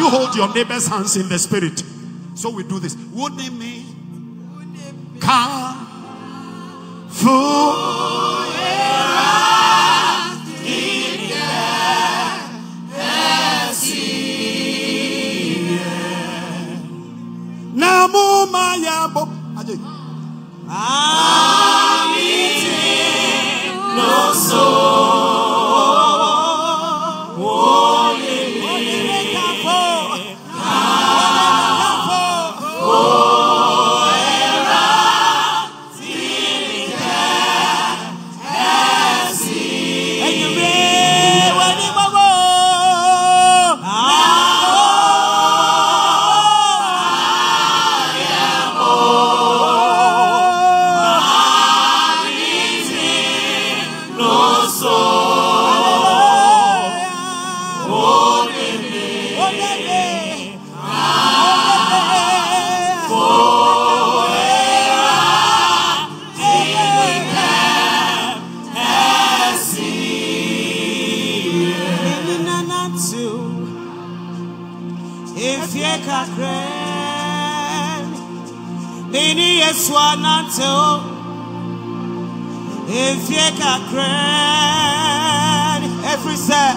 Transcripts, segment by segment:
you hold your neighbor's hands in the spirit? So we do this. Wunemi ka fuera inde namu mayabo amite no so. Every set.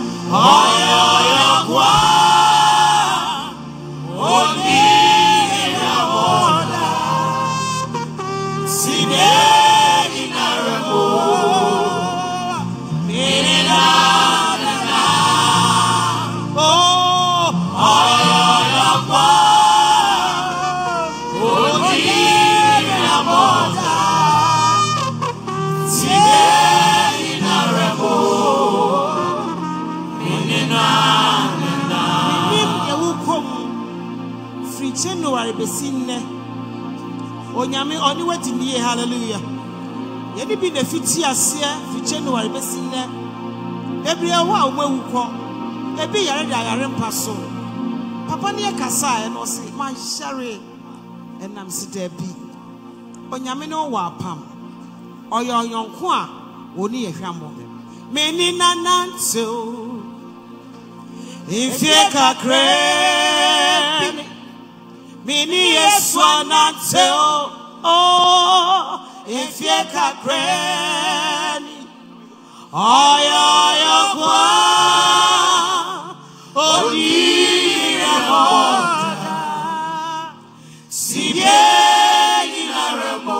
Hallelujah. Yet be the fitias here, January Bessina. Every hour we walk, every year I am passing. Papa near Casa and was my sherry, and I'm sitting there. On Yamino Wapam, or your young Qua, only a hammer. Many none so. If you can cry, many a swan and so. Oh, if you can cranny, oh, yeah, oh, yeah, see, yeah, in a remote, on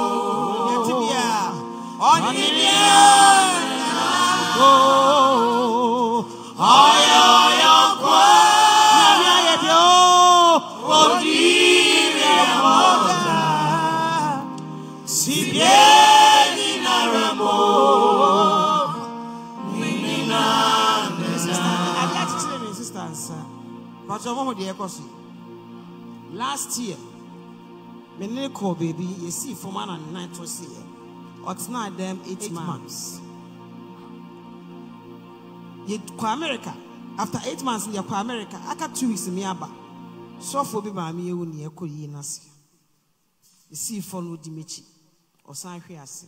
the oh, last year, my little baby, you see, from 109 to see, or tonight, them 8 months. You go America after 8 months in your America. I got 2 weeks in Miaba. So for baby, I'm here when you call you Nasi. You see, follow Dimichi or San Fiasi.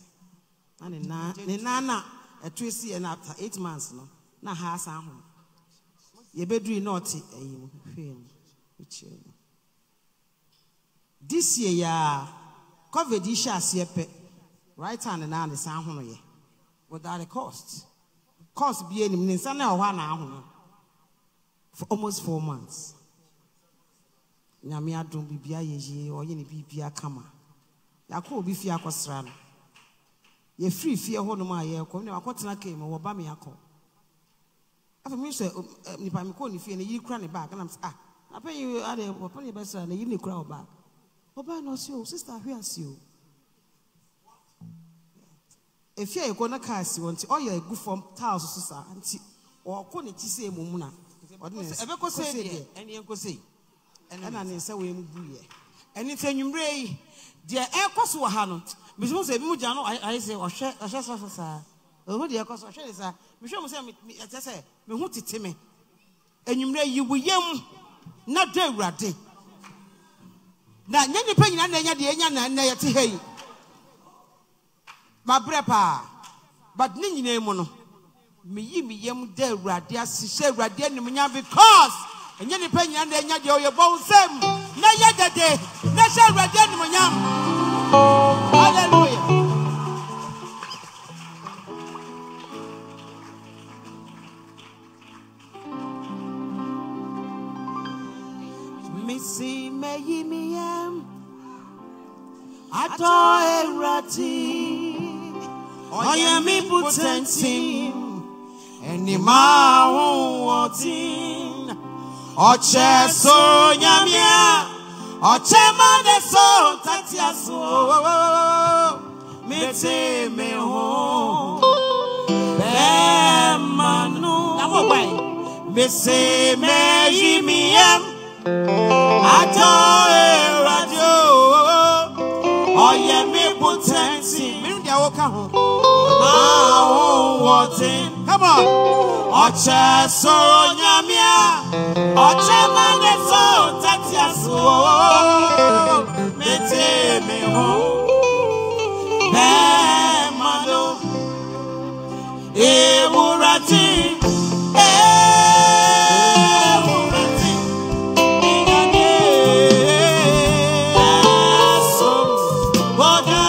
And Nana, a twisty, and after 8 months, no, na has home. This year, yeah, COVID issue, right hand and now the sound without a cost. Cost be any minute, for almost 4 months. Namia don't be BIA or any BPA Kama. Yako be fear costrana. Ye free fear hold my ear, come now, cotton came over by me. After me, sir, if I'm calling if you cranny back, and I'm I pay you at a penny best and a unique crowd back. Oba knows you, sister, hears you. If you're going to cast you, or you're a good form, thousand sister, auntie, or call it say Mumuna. Ever go say, and you go say, and then I say, we do it. Anything you bray, dear air cost were Hanon. Because Mujano, I say, or share a share. Oh, dear, because I share is a Michel say, me who to me. And you may you will young, not there, Ratty. Now, any penny, and the my brepa, but Ninny Nemono. Me, you be young, there, Radia, she said, Radia, because and Yenny Penny and then your bow sem. Now yet that day, National Gentleman. Hallelujah. Missy may ye me am. I toy ratty. I am impotent. Ni mawo tin oche so nyamia oche mane so tatia so mete me ho be manu awo bai be se me yimi am ato radio oye me potensi me ndia wo ka ho mawo tin. Come on, Ocha so nyamia, Ocha mane so tatia so, mete me ho, be mano, eburati, eburati, so boga.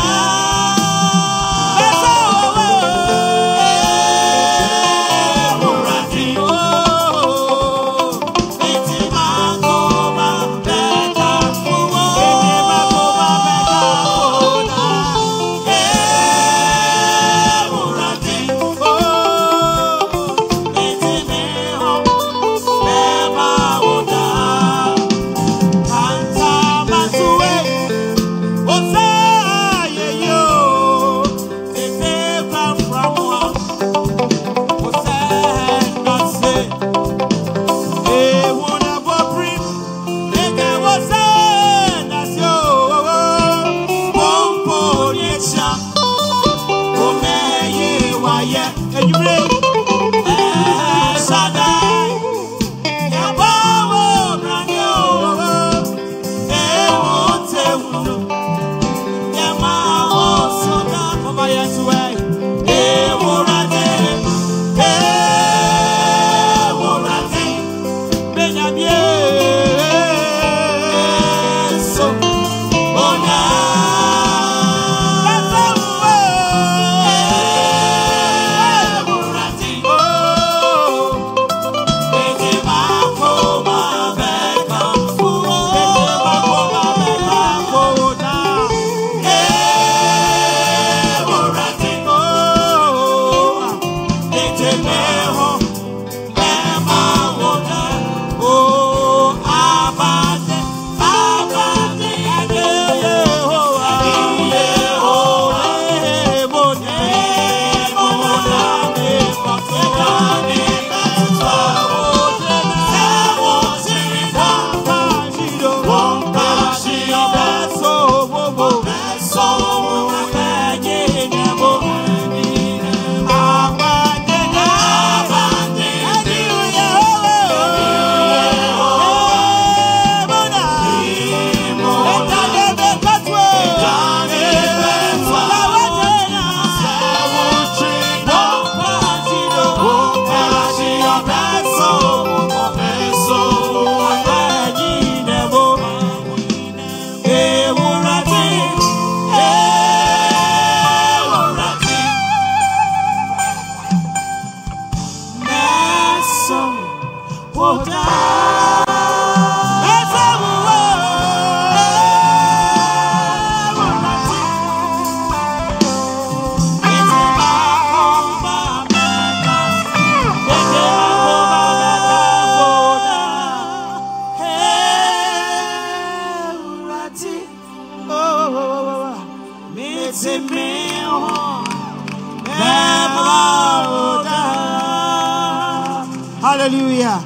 Hallelujah.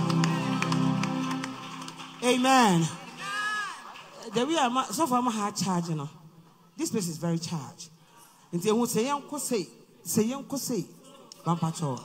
Amen. The way I'm so far, my heart charging. This place is very charged. And they will say, "Uncle say, say, Uncle say." Bampacho.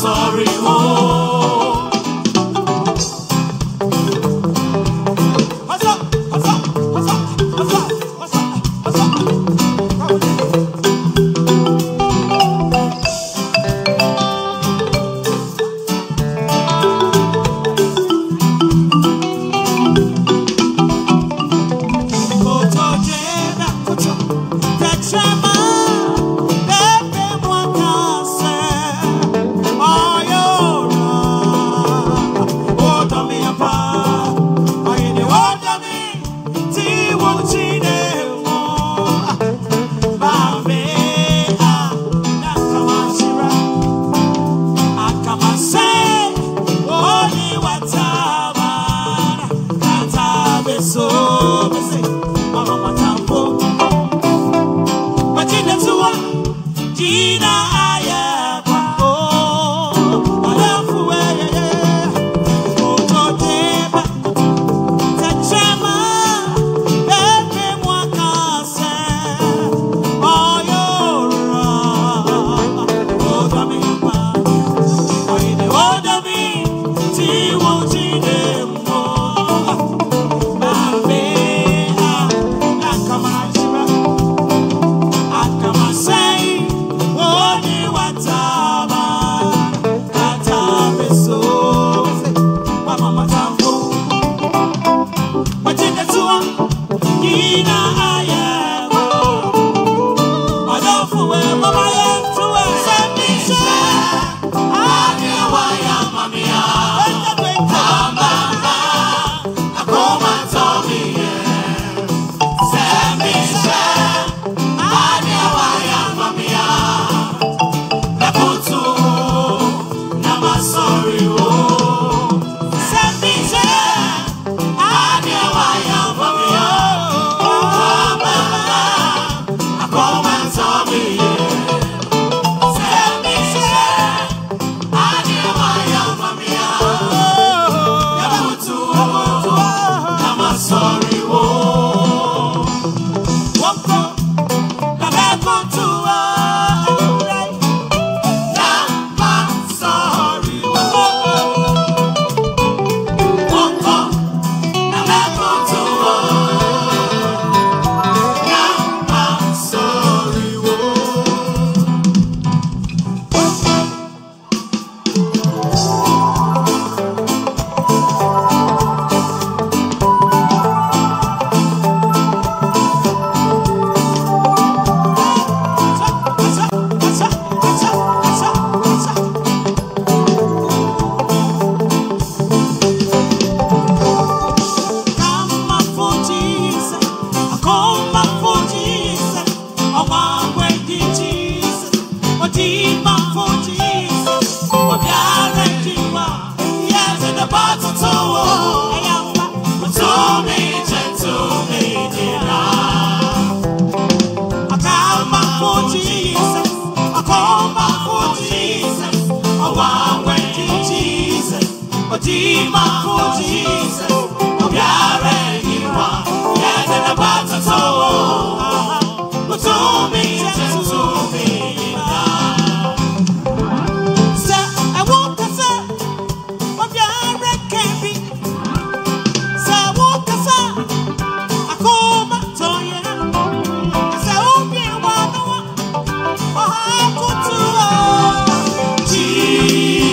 sorry, oh.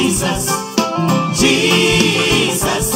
Jesus, Jesus,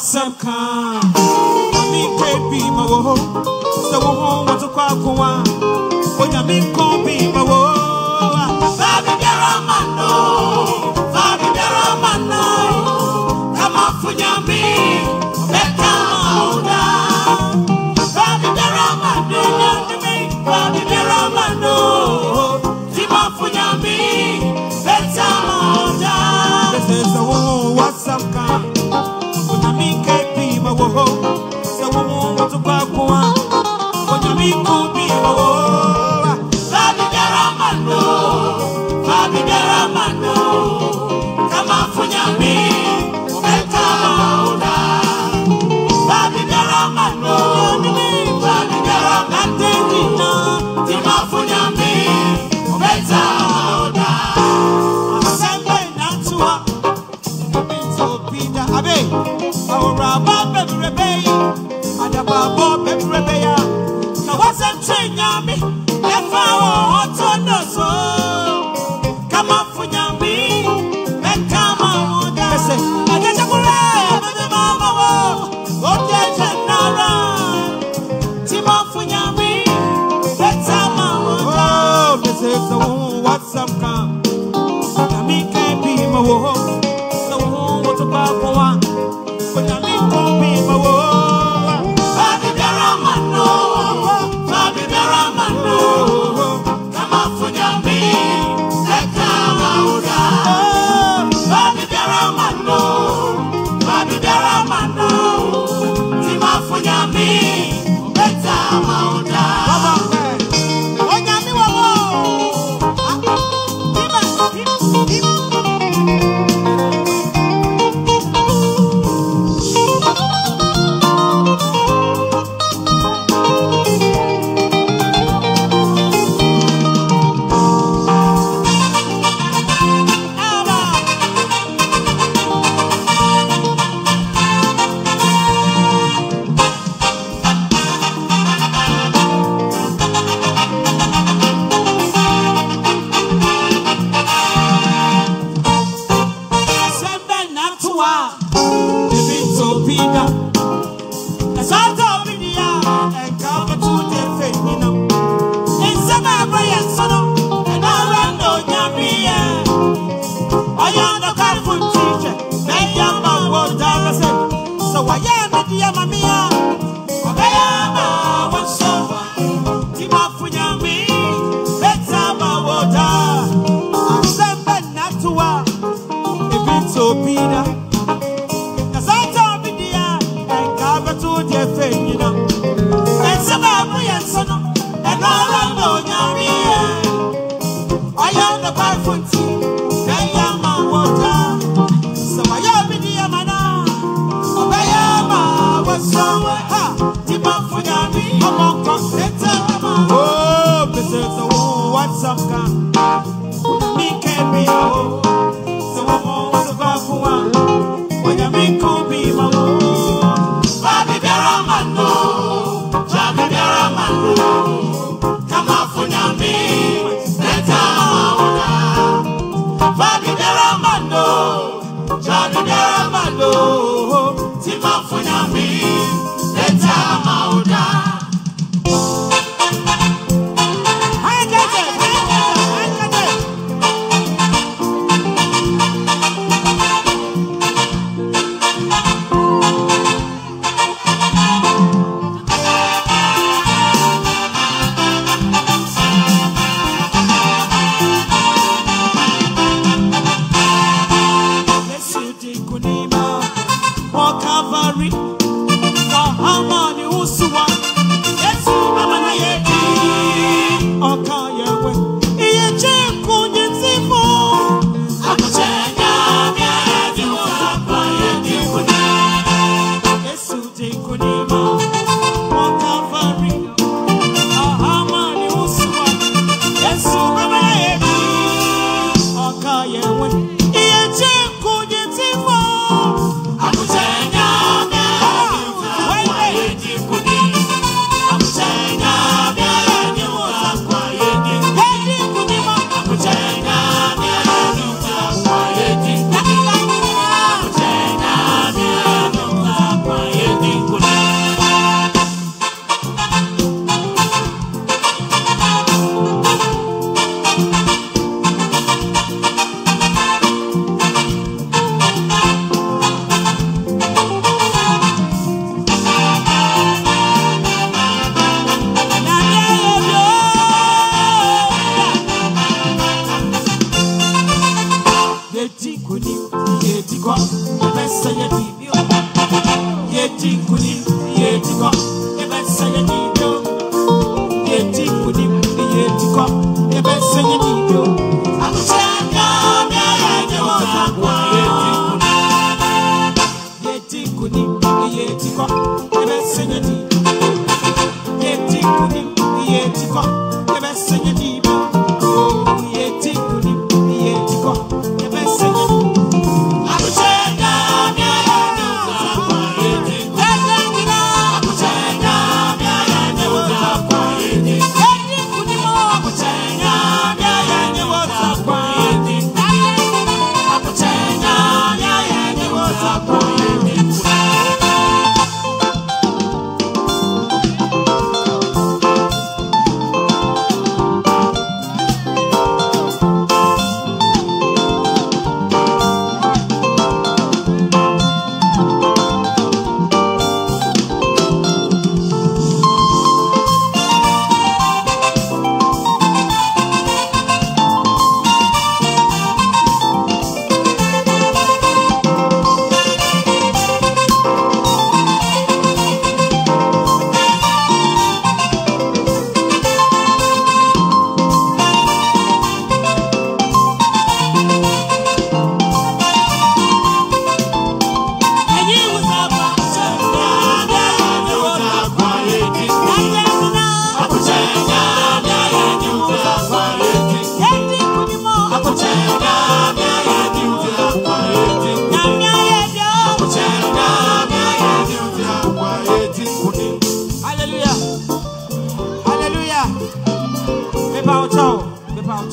Some kind me great be my woe. So home what to call for one. When I mean call be my woe. Fabi Daramano, Fabi Daramano. Come up for your me. Let come down. Fabi Daramano, not me. Fabi Daramano. Come up for your me. Let come down. This is the woe. What's up, kind? I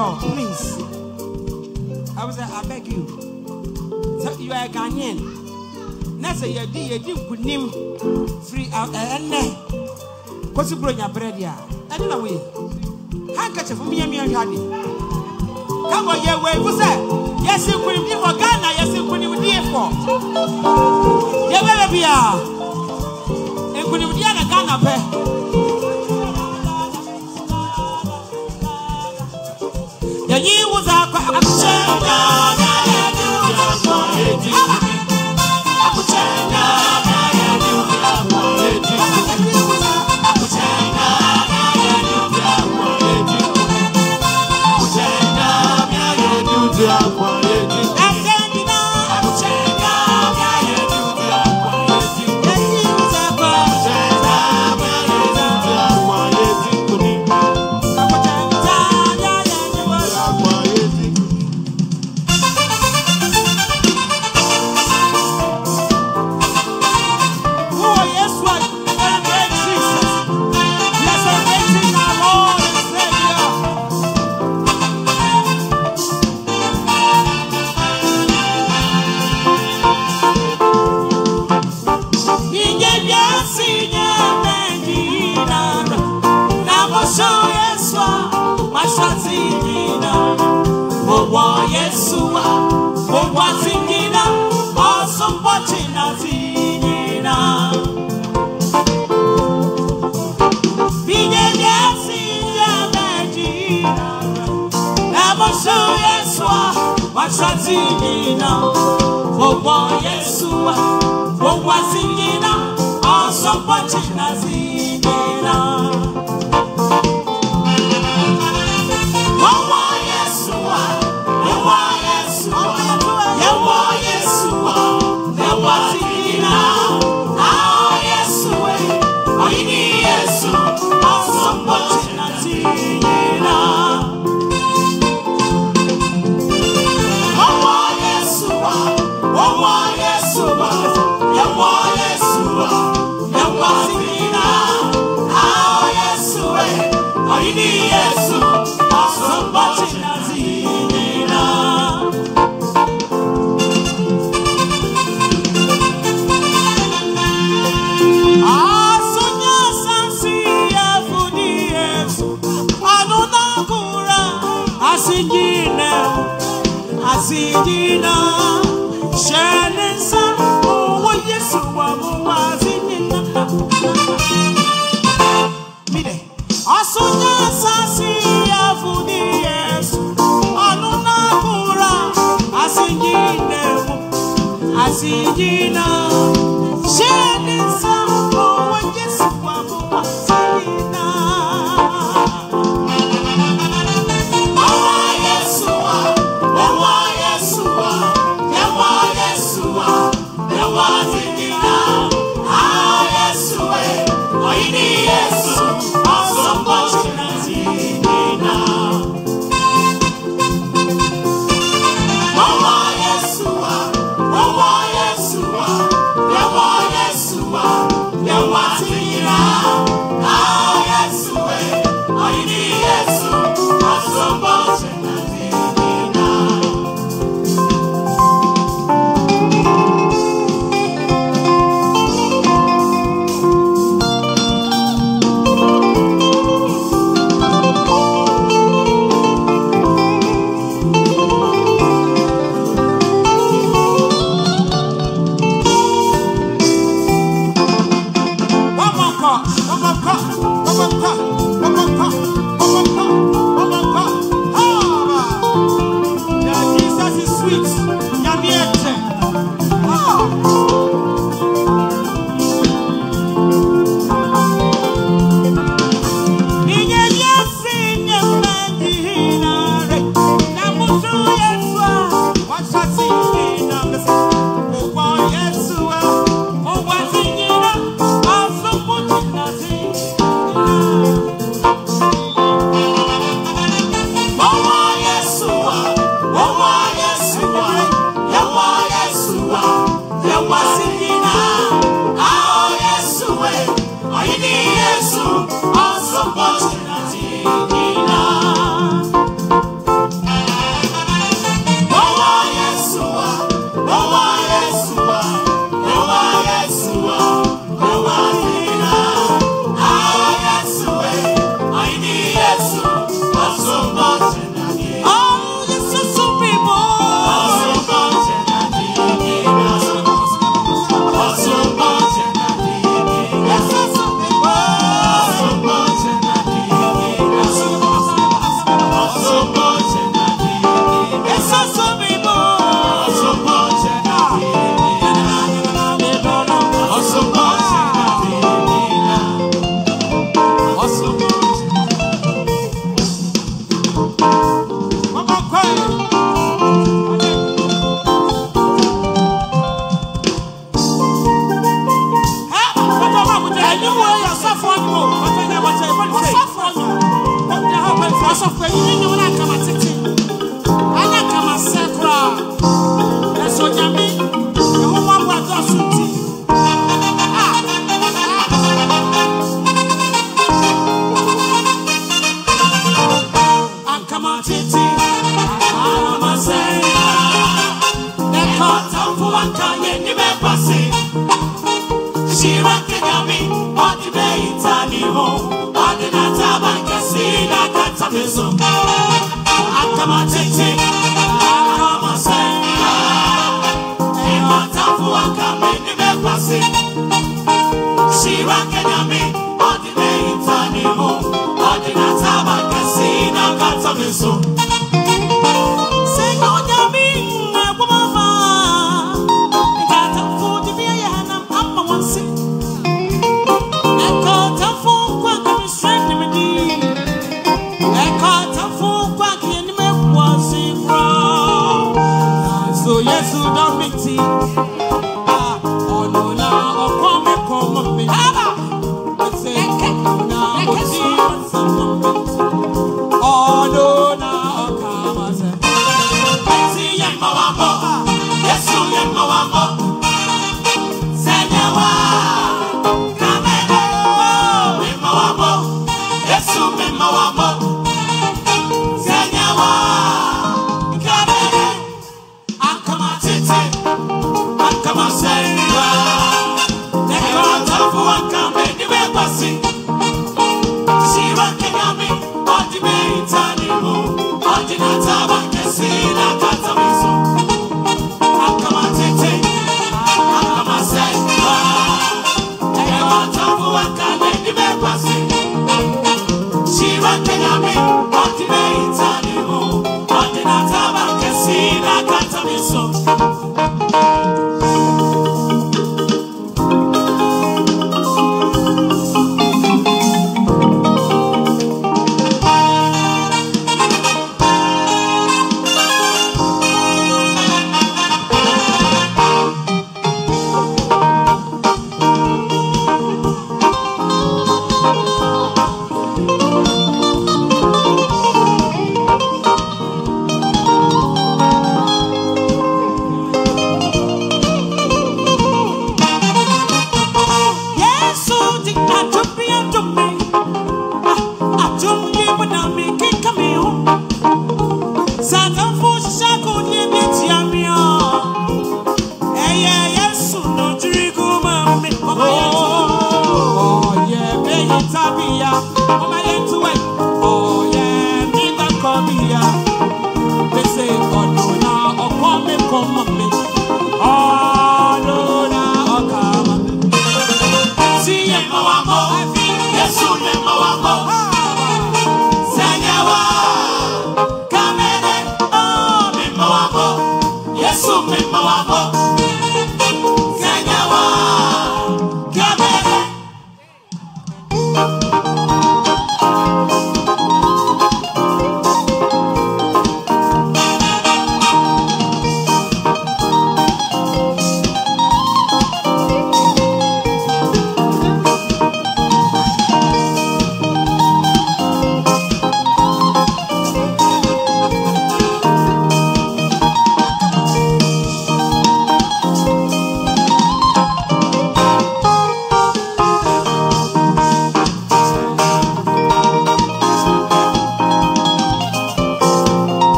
song, please. I was like, I beg you. So you are a Ghanaian. Now say you could name free out and what's your bread here? I don't know we. How catch for me and your daddy? Come on your way, what's that? Yes, you could be for Ghana, yes, you could be for. Yeah, where we are. And could you be a Ghana? Yeah, he was out for a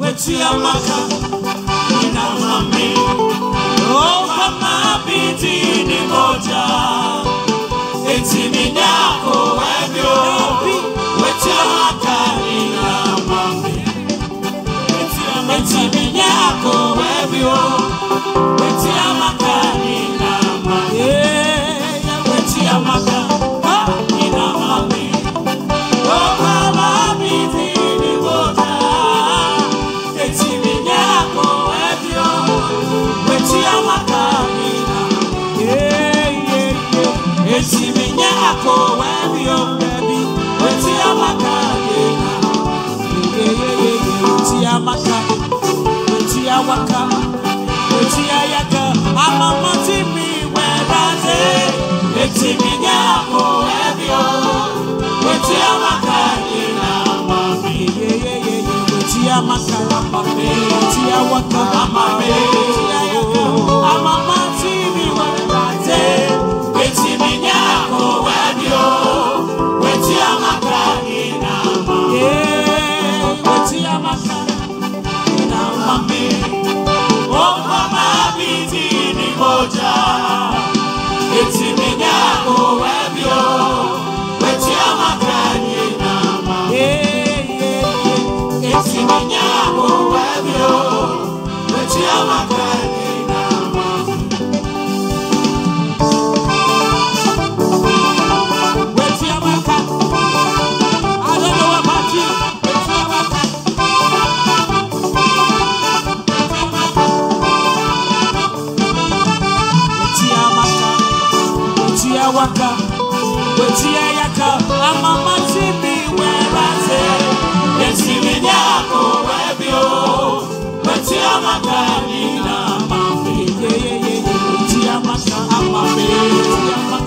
Weti amaka,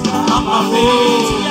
Amame.